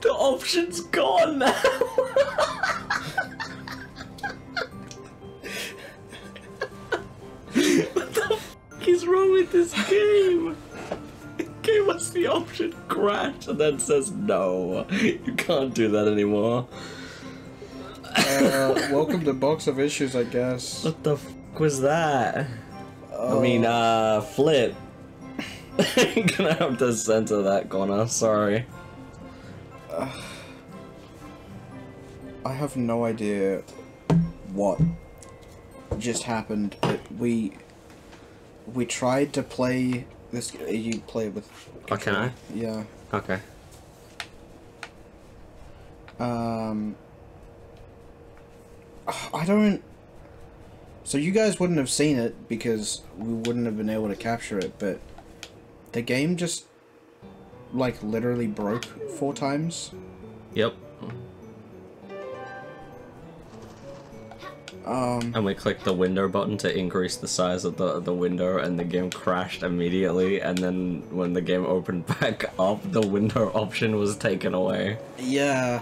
The option's gone now. What the f is wrong with this game? It gave us the option crash and then says no, you can't do that anymore. Welcome to Box of Issues, I guess. What the f was that? I mean, flip. You're gonna have to center that corner, sorry. I have no idea what just happened. We tried to play this. You play with. Oh, can I? Yeah. Okay. I don't. So you guys wouldn't have seen it because we wouldn't have been able to capture it, but the game just like literally broke 4 times. Yep. And we clicked the window button to increase the size of the window, and the game crashed immediately, and then when the game opened back up, the window option was taken away. Yeah.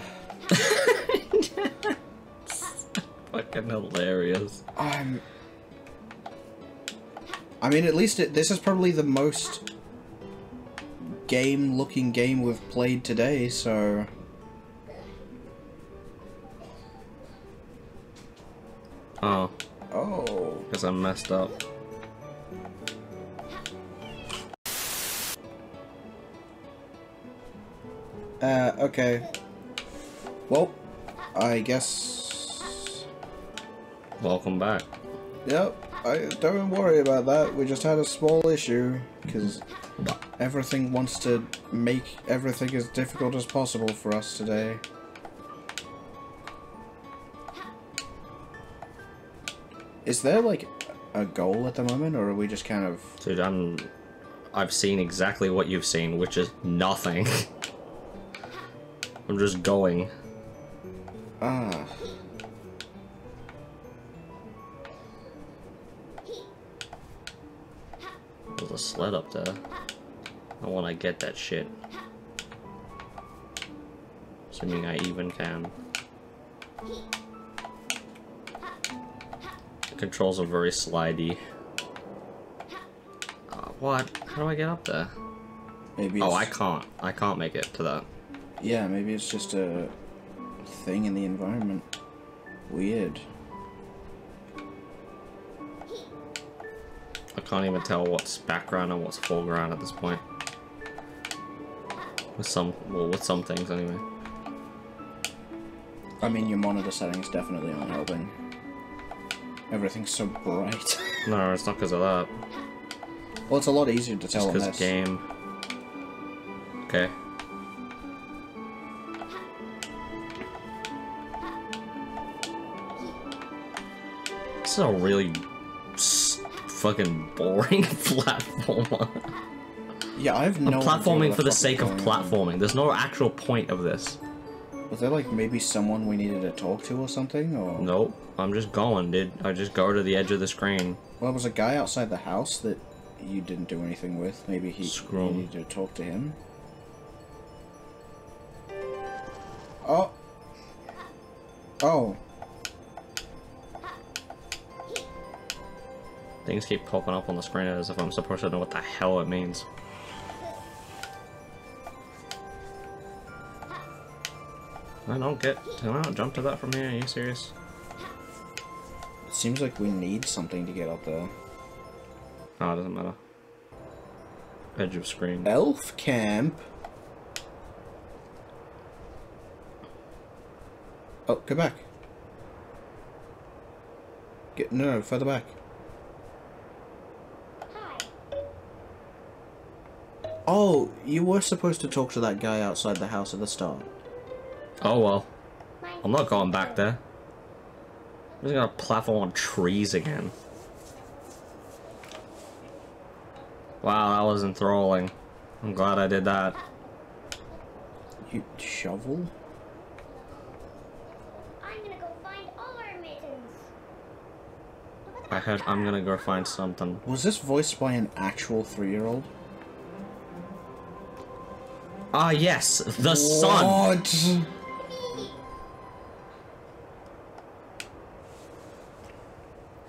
It's fucking hilarious. I mean, at least this is probably the most game-looking game we've played today, so... Oh. Oh. Because I messed up. Okay. Well, I guess... Welcome back. Yep. Don't worry about that, we just had a small issue, because everything wants to make everything as difficult as possible for us today. Is there, like, a goal at the moment, or are we just kind of... Dude, I've seen exactly what you've seen, which is nothing. I'm just going. Ah... There's a sled up there. I want to get that shit. Assuming I even can. The controls are very slidey. What? How do I get up there? Maybe. Oh, I can't. I can't make it to that. Yeah, maybe it's just a thing in the environment. Weird. I can't even tell what's background and what's foreground at this point. With some things anyway. I mean, your monitor settings definitely aren't helping. Everything's so bright. No, it's not because of that. Well, it's a lot easier to tell on this. Just because game. Okay. This is a really... fucking boring platformer. Yeah, I have no. I'm platforming for the sake of platforming. There's no actual point of this. Was there like maybe someone we needed to talk to or something? Or nope. I'm just going, dude. I just go to the edge of the screen. Well, there was a guy outside the house that you didn't do anything with. Maybe he needed to talk to him. Oh. Oh. Things keep popping up on the screen as if I'm supposed to know what the hell it means. I don't get. I don't jump to that from here. Are you serious? It seems like we need something to get up there. Oh, it doesn't matter. Edge of screen. Elf camp. Oh, go back. No, further back. Oh, you were supposed to talk to that guy outside the house at the start. Oh well. I'm not going back there. I'm just gonna platform on trees again. Wow, that was enthralling. I'm glad I did that. You shovel? I'm gonna go find all our mittens. my head. I'm gonna go find something. Was this voiced by an actual 3-year-old? Ah, yes, the what? Son.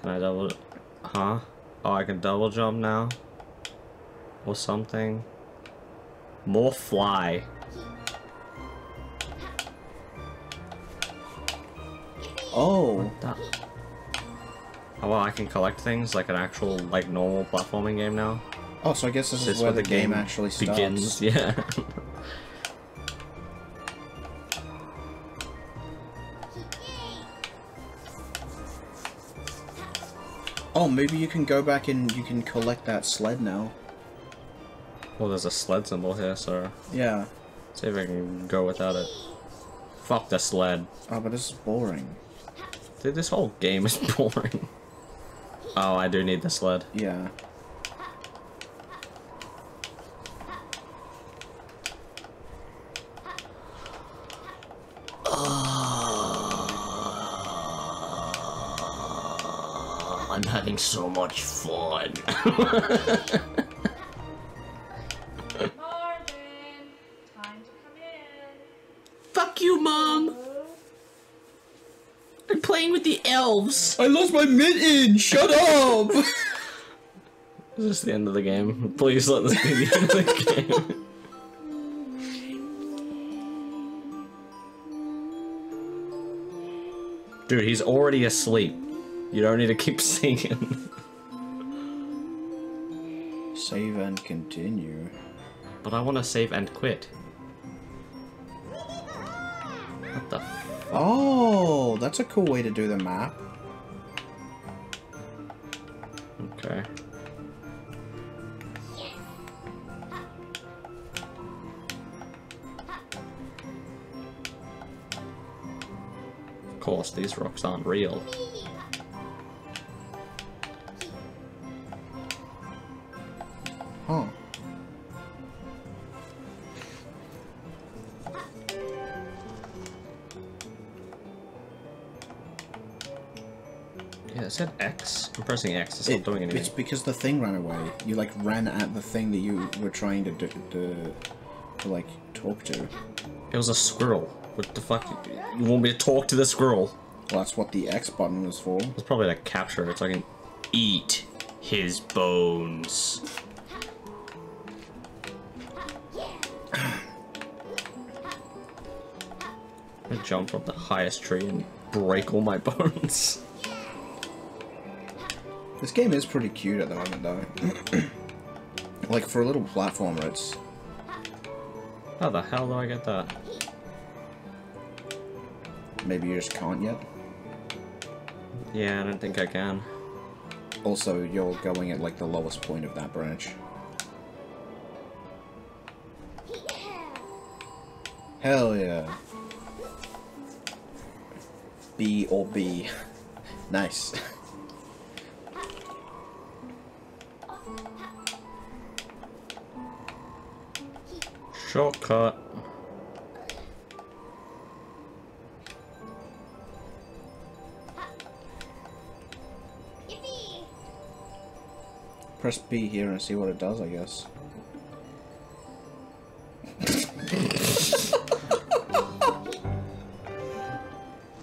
Can I double? Huh? Oh, I can double jump now? Or something? More fly. Oh. Oh, well, I can collect things like an actual, like, normal platforming game now. Oh, so I guess this is where the game actually begins. Starts. Yeah. Oh, maybe you can go back and you can collect that sled now. Well, there's a sled symbol here, so... Yeah. Let's see if I can go without it. Fuck the sled. Oh, but this is boring. Dude, this whole game is boring. Oh, I do need the sled. Yeah. I'm having so much fun. Marvin, time to come in. Fuck you, Mom. I'm playing with the elves. I lost my mitten. Shut up. Is this the end of the game? Please let this be the end of the game. Dude, he's already asleep. You don't need to keep singing. Save and continue. But I want to save and quit. What the fuck? Oh, that's a cool way to do the map. Okay. Of course, these rocks aren't real. Huh. Yeah, it said X. I'm pressing X, it's not doing anything. It's because the thing ran away. You, like, ran at the thing that you were trying to, like, talk to. It was a squirrel. What the fuck? You want me to talk to the squirrel? Well, that's what the X button was for. It's probably to capture it so I can eat his bones. I jump from the highest tree and break all my bones. This game is pretty cute at the moment, though. Like, for a little platformer, it's... How the hell do I get that? Maybe you just can't yet? Yeah, I don't think I can. Also, you're going at, like, the lowest point of that branch. Hell yeah. B or B. Nice. Shortcut. Press B here and see what it does, I guess.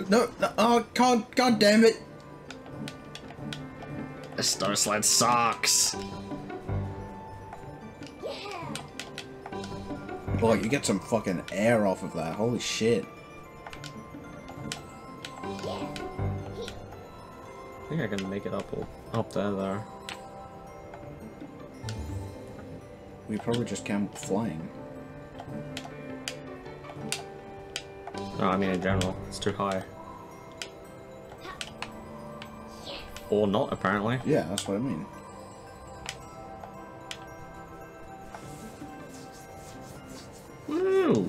No, no, oh, God damn it! The star slide sucks! Oh, you get some fucking air off of that, holy shit. I think I can make it up there. We probably just came flying. No, I mean in general, it's too high. Or not, apparently. Yeah, that's what I mean. Woo!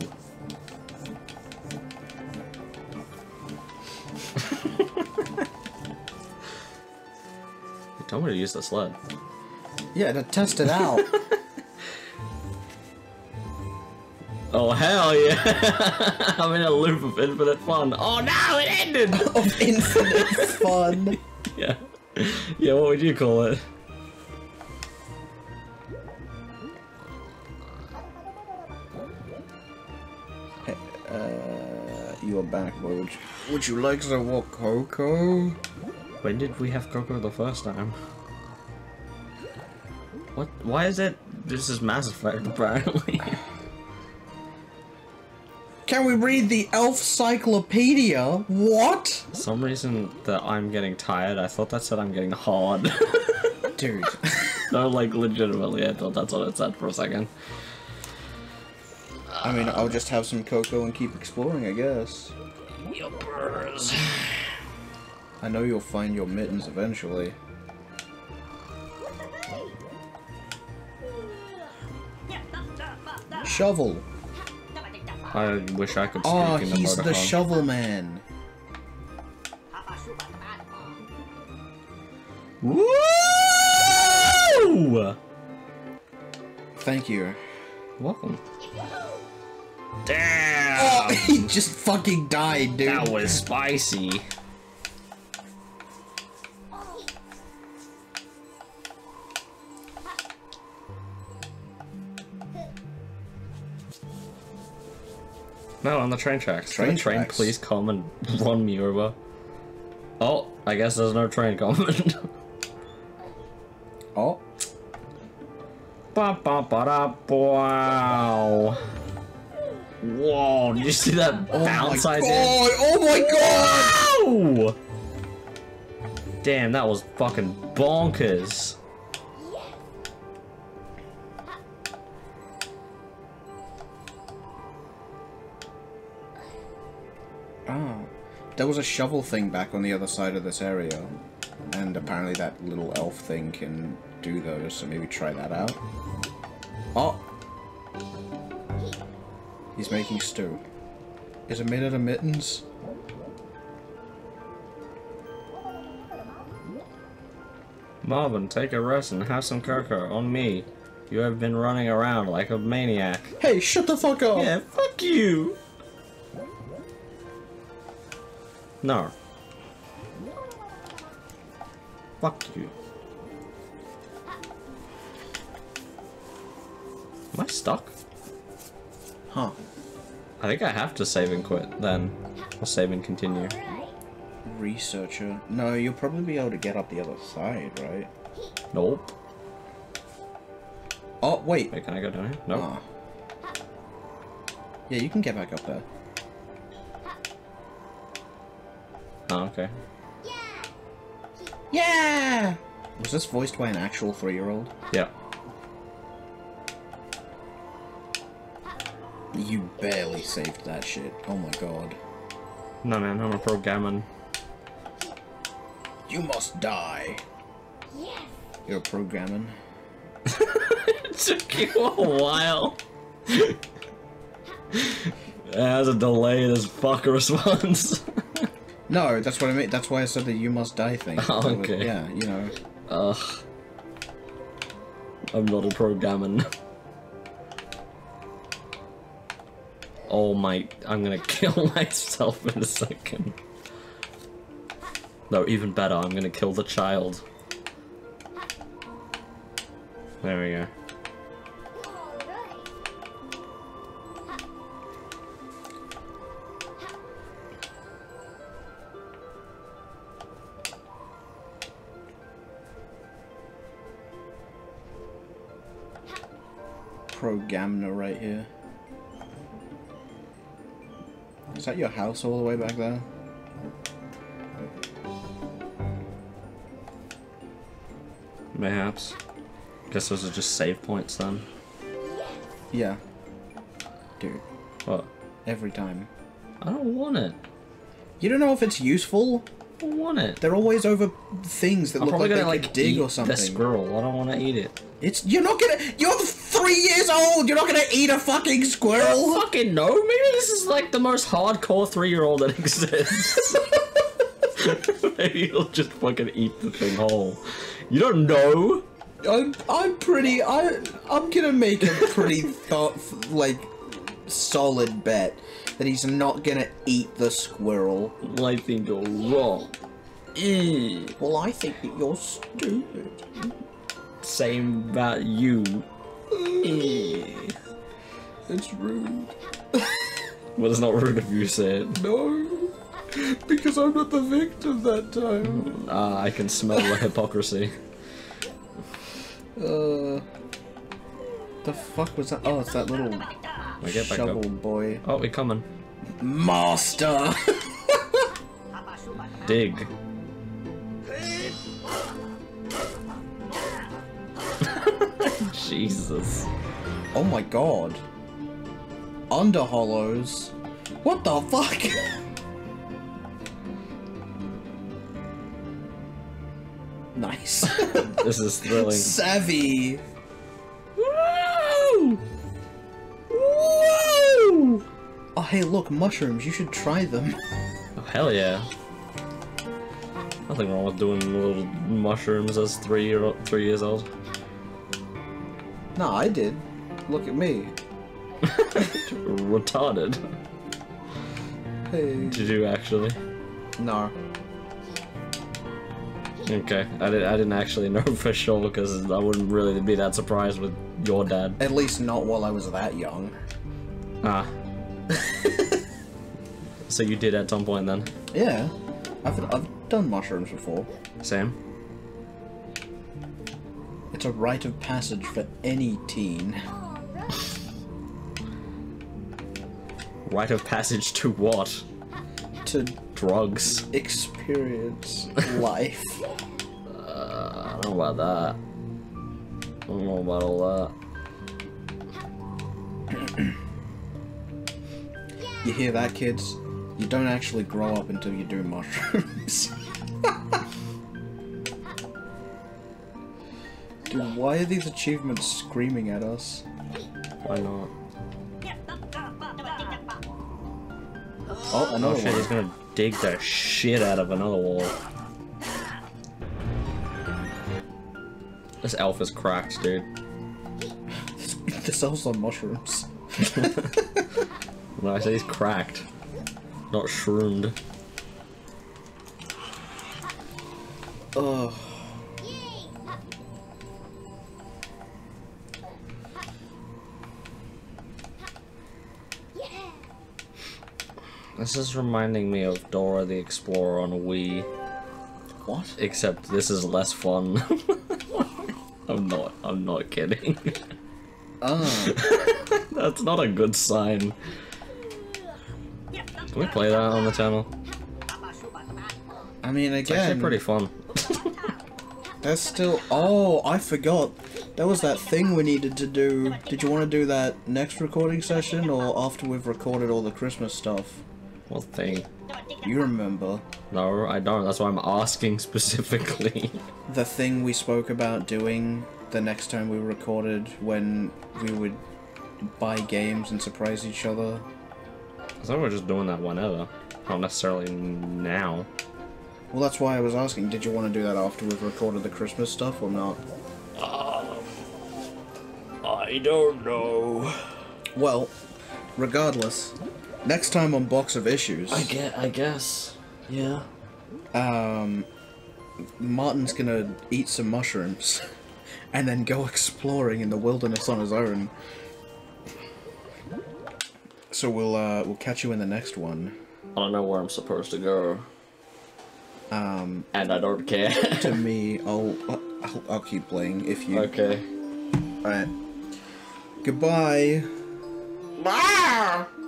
You told me to use the sled. Yeah, to test it out. Oh, hell yeah! I'm in a loop of infinite fun. Oh no, it ended! Of infinite fun. Yeah. Yeah, what would you call it? Hey, you are back, Woj. Would you like to walk Coco? When did we have Coco the first time? What? Why is it? This is Mass Effect, apparently. Can we read the Elf Cyclopedia? What? For some reason that I'm getting tired, I thought that said I'm getting hard. Dude. No, like, legitimately, I thought that's what it said for a second. I mean, I'll just have some cocoa and keep exploring, I guess. Yuppers. I know you'll find your mittens eventually. Shovel. I wish I could speak in the motorhome. Oh, he's the shovel man. Woo! Thank you. Welcome. Damn! Oh, he just fucking died, dude. That was spicy. No, on the train tracks. Train tracks. Please come and run me over. Oh, I guess there's no train coming. Oh. Ba ba ba da wow. Whoa! Did you see that bounce I did? Oh my god! Wow! Damn, that was fucking bonkers. There was a shovel thing back on the other side of this area, and apparently that little elf thing can do those, so maybe try that out. Oh! He's making stew. Is it made out of mittens? Marvin, take a rest and have some cocoa on me. You have been running around like a maniac. Hey, shut the fuck up! Yeah, fuck you! No. Fuck you. Am I stuck? Huh. I think I have to save and quit then. Or save and continue. Researcher. No, you'll probably be able to get up the other side, right? Nope. Oh, wait. Wait, can I go down here? No. Nope. Oh. Yeah, you can get back up there. Oh, okay. Yeah. Yeah! Was this voiced by an actual 3-year-old? Yeah. You barely saved that shit. Oh my god. No man, I'm a pro gammon. You must die. Yes. You're a pro gammon. It took you a while. That was a delayed as fuck response. No, that's what I mean. That's why I said the "you must die" thing. Oh, okay. Yeah, you know. Ugh. I'm not a pro gammon. Oh my! I'm gonna kill myself in a second. No, even better. I'm gonna kill the child. There we go. Pro Gamner right here. Is that your house all the way back there? Mayhaps. Guess those are just save points then. Yeah. Dude. What? Every time. I don't want it. You don't know if it's useful? I don't want it. They're always over things that I'm look like they like dig or something. The squirrel. I don't want to eat it. It's you're not gonna. You're 3 years old. You're not gonna eat a fucking squirrel. I fucking no. Maybe this is like the most hardcore 3-year-old that exists. Maybe you'll just fucking eat the thing whole. You don't know. I'm gonna make a pretty like solid bet that he's not gonna eat the squirrel. I think you're wrong. Well, I think that you're stupid. Same about you. It's rude. Well, it's not rude if you say it. No, because I'm not the victim that time. Ah, I can smell the hypocrisy. The fuck was that? Oh, it's that little shovel boy. Oh, we're coming. Master! Dig. Jesus. Oh my god. Under hollows. What the fuck? Nice. This is thrilling. Savvy. Woo! Woo! Oh hey, look, mushrooms. You should try them. Oh hell yeah. Nothing wrong with doing little mushrooms as 3 years old. No, I did. Look at me. Retarded. Hey. Did you actually? No. Okay, I didn't actually know for sure because I wouldn't really be that surprised with your dad. At least not while I was that young. Ah. So you did at some point then? Yeah. I've done mushrooms before. Same. It's a rite of passage for any teen. Rite of passage to what? To drugs. Experience life. I don't know about that. I don't know about all that. You hear that, kids? You don't actually grow up until you do mushrooms. Dude, why are these achievements screaming at us? Why not? Oh, another wall. Shit, he's gonna dig the shit out of another wall. This elf is cracked, dude. This elf's on mushrooms. No, I said he's cracked. Not shroomed. Ugh. This is reminding me of Dora the Explorer on Wii. What? Except this is less fun. I'm not kidding. Oh. That's not a good sign. Can we play that on the channel? I mean, again... It's actually pretty fun. That's still... Oh, I forgot. That was that thing we needed to do. Did you want to do that next recording session or after we've recorded all the Christmas stuff? What thing? You remember? No, I don't. That's why I'm asking specifically. The thing we spoke about doing the next time we recorded when we would buy games and surprise each other. I thought we were just doing that whenever. Not necessarily now. Well, that's why I was asking. Did you want to do that after we've recorded the Christmas stuff or not? I don't know. Well, regardless... Next time on Box of Issues. I guess. Yeah. Martin's gonna eat some mushrooms and then go exploring in the wilderness on his own. So we'll catch you in the next one. I don't know where I'm supposed to go. And I don't care. To me, I'll keep playing if you. Okay. All right. Goodbye. Bye.